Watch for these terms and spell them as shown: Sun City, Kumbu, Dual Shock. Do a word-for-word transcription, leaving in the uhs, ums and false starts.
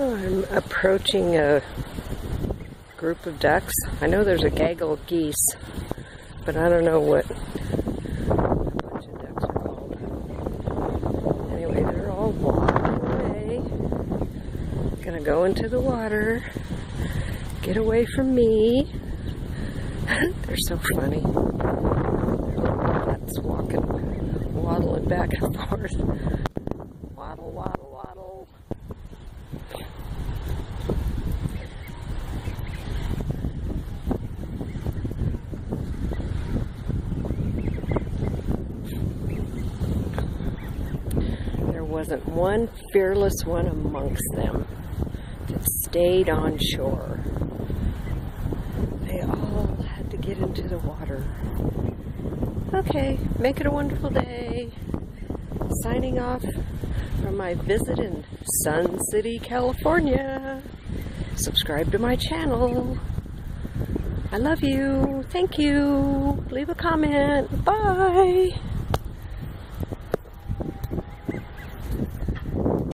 I'm approaching a group of ducks. I know there's a gaggle of geese, but I don't know what a bunch of ducks are called. Anyway, they're all walking away. I'm gonna go into the water. Get away from me. They're so funny. They're little cats walking, waddling back and forth. Waddle, waddle, waddle. There wasn't one fearless one amongst them that stayed on shore. They all had to get into the water. Okay, make it a wonderful day. Signing off from my visit in Sun City, California. Subscribe to my channel. I love you. Thank you. Leave a comment. Bye.